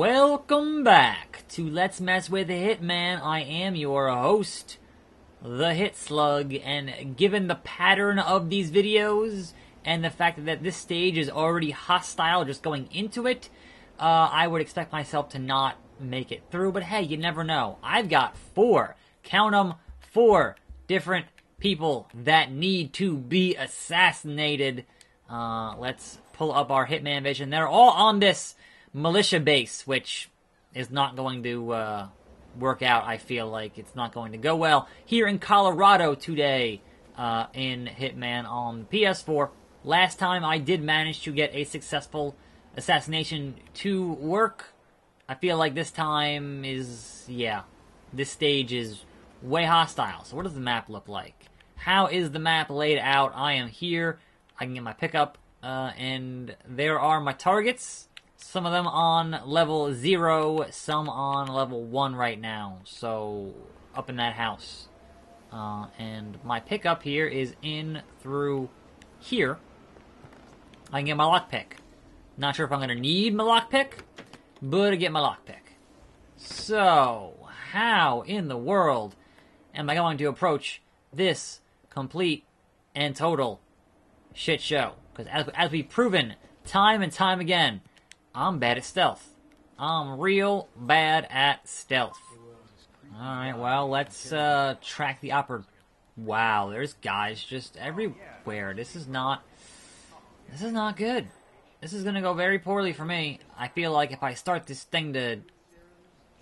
Welcome back to Let's Mess With Hitman. I am your host, the Hit Slug, and given the pattern of these videos and the fact that this stage is already hostile just going into it, I would expect myself to not make it through, but hey, you never know. I've got four, count them, four different people that need to be assassinated. Let's pull up our Hitman vision. They're all on this militia base, which is not going to work out. I feel like it's not going to go well here in Colorado today in Hitman on PS4. Last time I did manage to get a successful assassination to work. I feel like this time is, yeah, this stage is way hostile. So what does the map look like? How is the map laid out? I am here. I can get my pickup, and there are my targets. Some of them on level 0, some on level 1 right now. So, up in that house. And my pickup here is in through here. I can get my lockpick. Not sure if I'm going to need my lockpick, but I get my lockpick. So, how in the world am I going to approach this complete and total shit show? Because as we've proven time and time again, I'm bad at stealth. I'm real bad at stealth. Alright, well, let's track the opera. Wow, there's guys just everywhere. This is not good. This is gonna go very poorly for me. I feel like if I start this thing to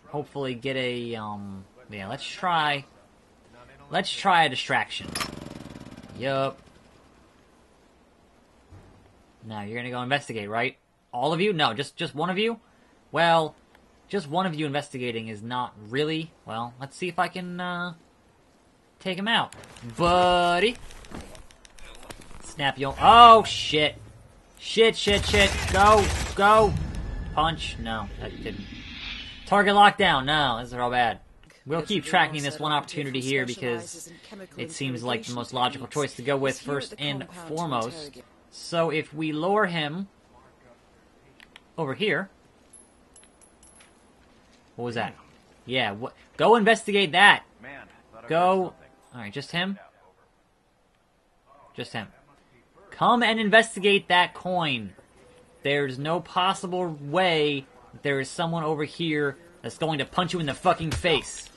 hopefully get a yeah, let's try a distraction. Yup. Now you're gonna go investigate, right? All of you? No, just one of you? Well, just one of you investigating is not really... Well, let's see if I can take him out. Buddy! Snap your... Oh, shit! Shit, shit, shit! Go! Go! Punch? No, that didn't. Target lockdown? No, this is all bad. We'll keep tracking this one opportunity here because it seems like the most logical choice to go with first and foremost. So if we lure him... over here. What was that? Yeah, what? Go investigate that. Go. Alright, just him. Just him. Come and investigate that coin. There's no possible way that there is someone over here that's going to punch you in the fucking face.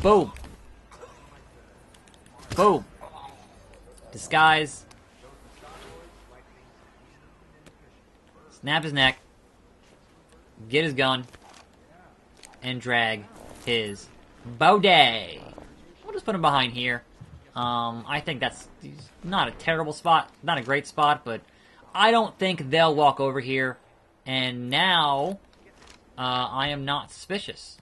Boom. Boom. Disguise. Snap his neck, get his gun, and drag his body. We'll just put him behind here. I think that's not a terrible spot, not a great spot, but I don't think they'll walk over here. And now, I am not suspicious.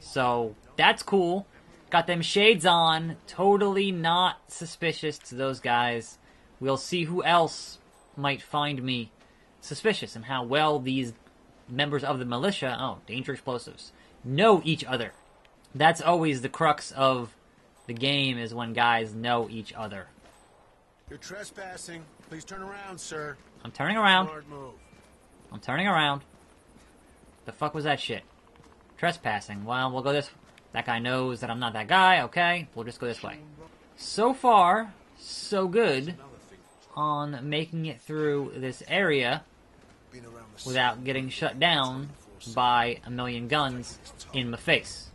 So, that's cool. Got them shades on, totally not suspicious to those guys. We'll see who else might find me suspicious, and how well these members of the militia, oh, danger explosives, know each other. That's always the crux of the game, is when guys know each other. You're trespassing. Please turn around, sir. I'm turning around. I'm turning around. The fuck was that shit? Trespassing. Well, we'll go this way. That guy knows that I'm not that guy. Okay, we'll just go this way. So far, so good on making it through this area without getting shut down by a million guns in my face.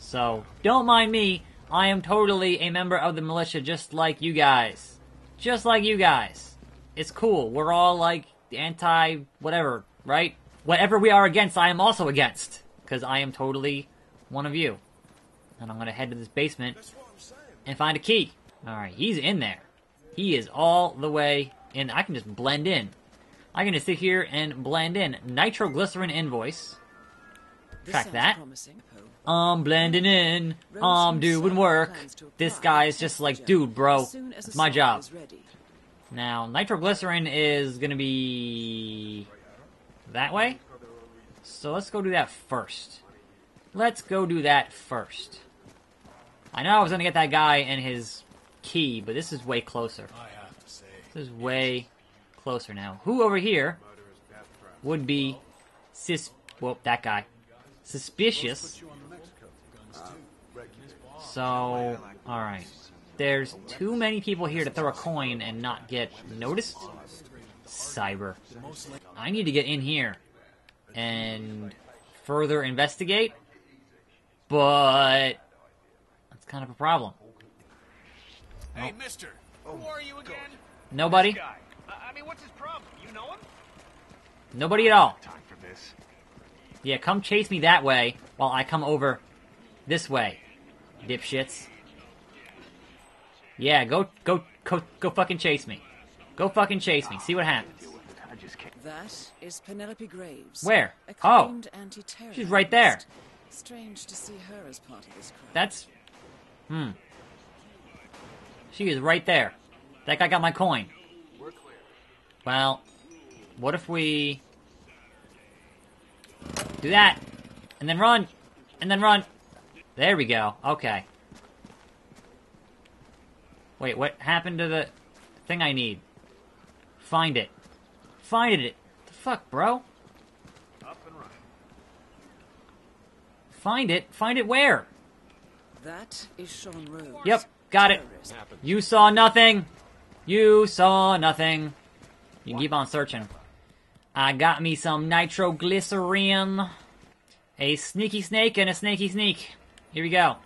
So, don't mind me. I am totally a member of the militia just like you guys. Just like you guys. It's cool. We're all like anti-whatever, right? Whatever we are against, I am also against. Because I am totally one of you. And I'm going to head to this basement and find a key. Alright, he's in there. He is all the way in. I can just blend in. I can just sit here and blend in. Nitroglycerin invoice. Track that. I'm blending in. I'm doing work. This guy's just like, dude, bro, it's my job. Now, nitroglycerin is going to be that way. So let's go do that first. Let's go do that first. I know I was going to get that guy and his key, but this is way closer. This is way closer now. Who over here would be Well, that guy. Suspicious. So, alright. There's too many people here to throw a coin and not get noticed. Cyber. I need to get in here and further investigate, but that's kind of a problem. Hey, mister, who are you again? Nobody. I mean, what's his problem? You know him? Nobody at all. Time for this. Yeah, come chase me that way while I come over this way, dipshits. Yeah, go fucking chase me. Go fucking chase me. See what happens. That is Penelope Graves. Where? Oh, she's right there. Strange to see her as part of this crowd. That's... hmm. She is right there. That guy got my coin. Well, what if we... do that. And then run. And then run. There we go. Okay. Wait, what happened to the thing I need? Find it. Find it. What the fuck, bro? Up and running. Find it. Find it where? That is Sean Rose. Yep, got it. You saw nothing. You saw nothing. You can keep on searching. I got me some nitroglycerin. A sneaky snake and a snaky sneak. Here we go.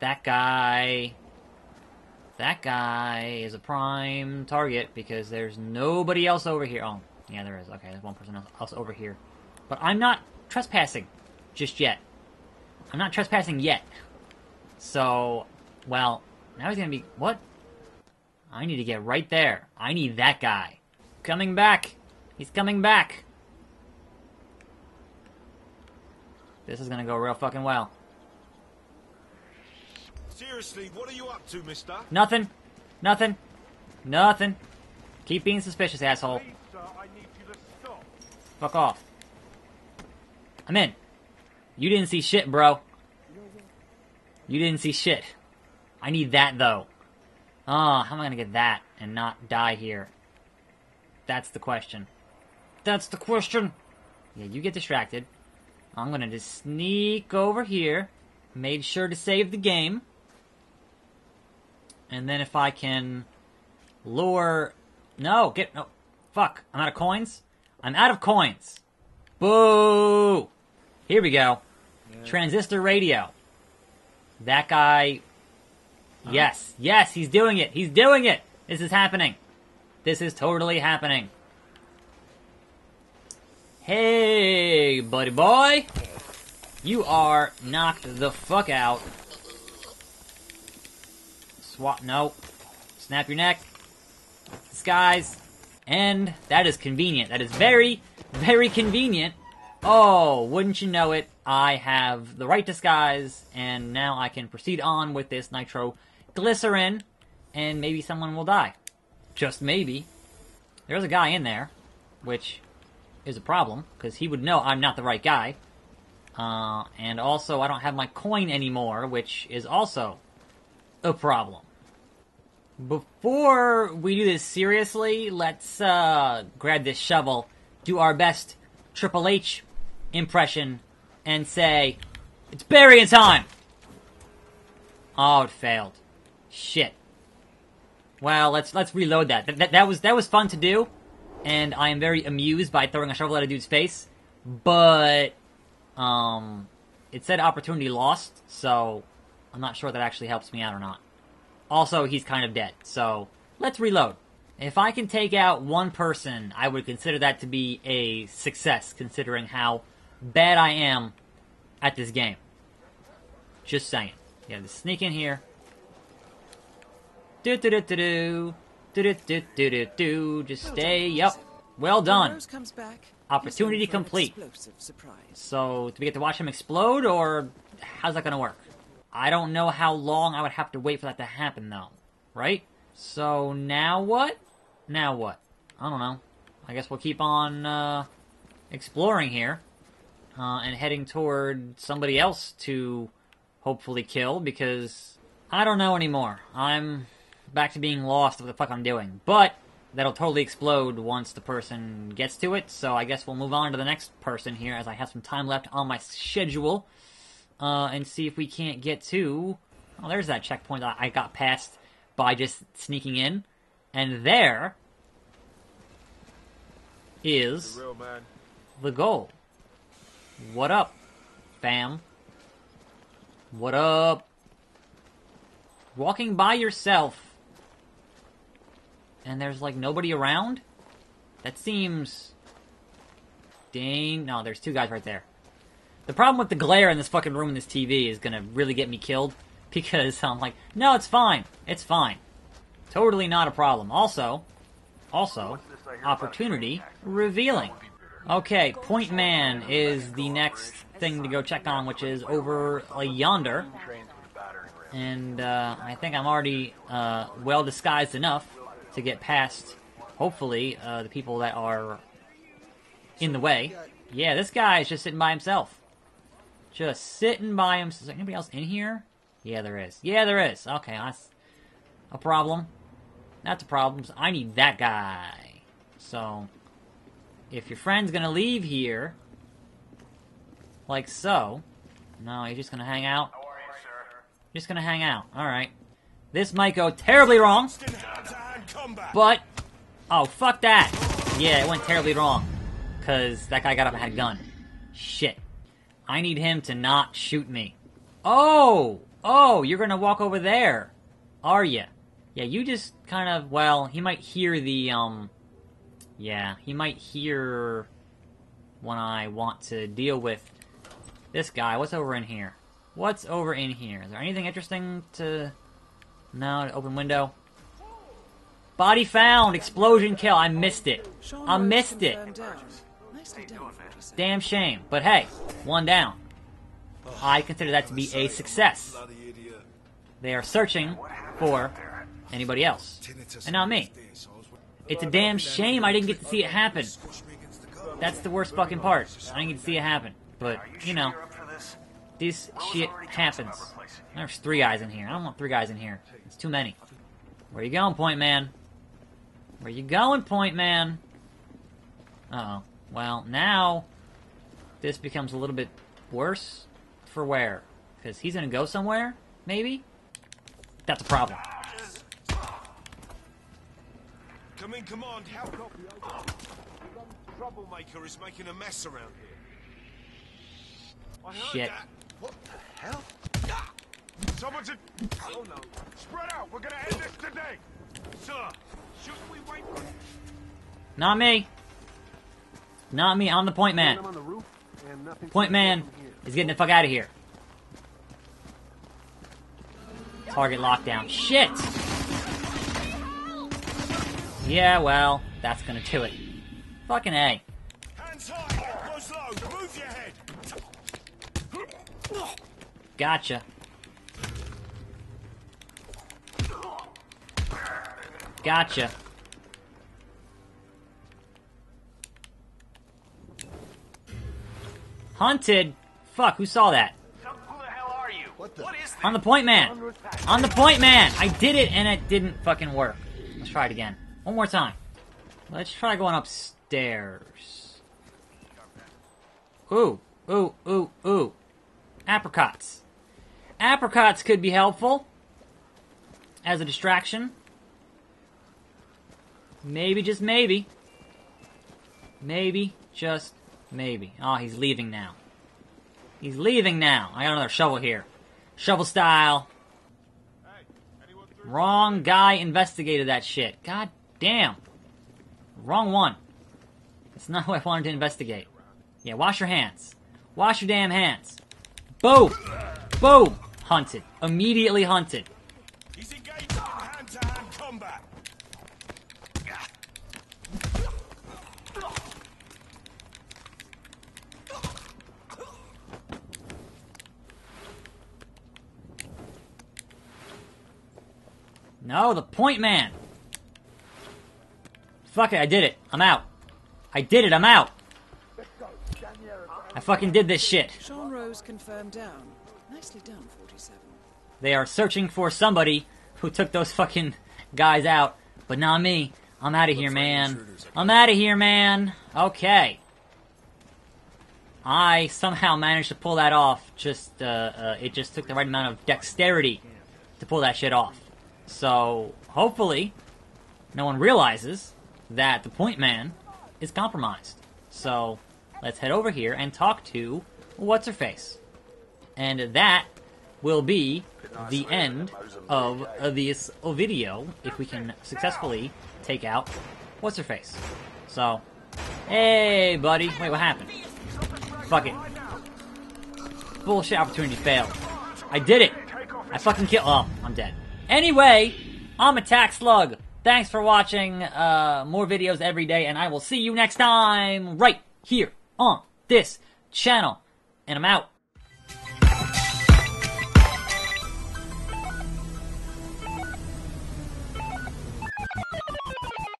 That guy is a prime target because there's nobody else over here. Oh, yeah, there is. Okay, there's one person else over here. But I'm not trespassing just yet. I'm not trespassing yet. So, well, now he's gonna be... what? I need to get right there. I need that guy. Coming back. He's coming back. This is gonna go real fucking well. Seriously, what are you up to, mister? Nothing. Nothing. Nothing. Keep being suspicious, asshole. Please, sir, I need you to stop. Fuck off. I'm in. You didn't see shit, bro. You didn't see shit. I need that, though. Oh, how am I gonna get that and not die here? That's the question. That's the question! Yeah, you get distracted. I'm gonna just sneak over here. Made sure to save the game. And then if I can lure... no, get... no. Fuck. I'm out of coins? I'm out of coins. Boo! Here we go. Yeah. Transistor radio. That guy... oh. Yes. Yes, he's doing it. He's doing it. This is happening. This is totally happening. Hey, buddy boy. You are knocked the fuck out. Swap, no. Snap your neck. Disguise. And that is convenient. That is very, very convenient. Oh, wouldn't you know it, I have the right disguise, and now I can proceed on with this nitroglycerin, and maybe someone will die. Just maybe. There's a guy in there, which is a problem, because he would know I'm not the right guy. And also, I don't have my coin anymore, which is also a problem. Before we do this seriously, let's grab this shovel, do our best Triple H impression, and say, it's burying time! Oh, it failed. Shit. Well, let's reload that. That was fun to do, and I am very amused by throwing a shovel at a dude's face, but, it said opportunity lost, so... I'm not sure that actually helps me out or not. Also, he's kind of dead, so let's reload. If I can take out one person, I would consider that to be a success, considering how bad I am at this game. Just saying. Yeah, just sneak in here. Do do do do do do do do do do. Just stay. Yep. Well done. Opportunity complete. So, do we get to watch him explode, or how's that gonna work? I don't know how long I would have to wait for that to happen, though. Right? So, now what? Now what? I don't know. I guess we'll keep on exploring here. And heading toward somebody else to hopefully kill, because I don't know anymore. I'm back to being lost of what the fuck I'm doing. But that'll totally explode once the person gets to it, so I guess we'll move on to the next person here as I have some time left on my schedule. And see if we can't get to... Oh, there's that checkpoint that I got past by just sneaking in. And there is the goal. What up, fam? What up? Walking by yourself. And there's, like, nobody around? That seems... Dang. No, there's two guys right there. The problem with the glare in this fucking room and this TV is gonna really get me killed. Because I'm like, no, it's fine. It's fine. Totally not a problem. Also, opportunity revealing. Okay, Point Man is the next thing to go check on, which is over yonder. And I think I'm already well disguised enough to get past, hopefully, the people that are in the way. Yeah, this guy is just sitting by himself. Just sitting by himself. Is there anybody else in here? Yeah, there is. Yeah, there is. Okay, that's a problem. That's a problem. So I need that guy. So, if your friend's gonna leave here, like so. No, you're just gonna hang out. How are you, sir? Just gonna hang out. Alright. This might go terribly wrong. But, oh, fuck that. Yeah, it went terribly wrong. Because that guy got up and had a gun. Shit. I need him to not shoot me. Oh! Oh, you're gonna walk over there. Are ya? Yeah, you just kind of, well, he might hear the, yeah, he might hear when I want to deal with this guy. What's over in here? What's over in here? Is there anything interesting to... No, open window. Body found! Explosion kill! I missed it. I missed it. Damn shame. But hey, one down. I consider that to be a success. They are searching for anybody else, and not me. It's a damn shame I didn't get to see it happen. That's the worst fucking part. I didn't get to see it happen. But, you know, this shit happens. There's three guys in here. I don't want three guys in here. It's too many. Where you going, Point Man? Where you going, Point Man? Uh-oh. Well, now this becomes a little bit worse. For where? Because he's gonna go somewhere? Maybe? That's a problem. Come in, command. How copy? The troublemaker is making a mess around here. I heard shit. That. What the hell? Someone's in... Oh no. Spread out. We're gonna end this today. Sir, shouldn't we wait for... Not me. Not me. I'm the Point Man. I'm on the roof. Point Man is getting the fuck out of here. Target lockdown. Shit! Yeah, well, that's gonna do it. Fucking A. Gotcha. Gotcha. Hunted? Fuck, who saw that? Who the hell are you? What is this? I'm the Point Man! I'm the Point Man! I did it and it didn't fucking work. Let's try it again. One more time. Let's try going upstairs. Ooh, ooh, ooh, ooh. Apricots. Apricots could be helpful. As a distraction. Maybe, just maybe. Maybe, just maybe. Maybe. Oh, he's leaving now. He's leaving now. I got another shovel here. Shovel style. Wrong guy investigated that shit. God damn. Wrong one. That's not what I wanted to investigate. Yeah, wash your hands. Wash your damn hands. Boom. Boom. Hunted. Immediately hunted. He's engaged in hand-to-hand combat. No, the Point Man! Fuck it, I did it. I'm out. I did it, I'm out! I fucking did this shit. Sean Rose confirmed down. Nicely done, 47. They are searching for somebody who took those fucking guys out, but not me. I'm out of here, man. I'm out of here, man. Okay. I somehow managed to pull that off. Just it just took the right amount of dexterity to pull that shit off. So hopefully, no one realizes that the Point Man is compromised. So let's head over here and talk to what's her face, and that will be the end of this video if we can successfully take out what's her face. So, hey, buddy, wait, what happened? Fuck it. Bullshit opportunity failed. I did it. I fucking killed. Oh, I'm dead. Anyway, I'm Attack Slug. Thanks for watching more videos every day, and I will see you next time right here on this channel. And I'm out.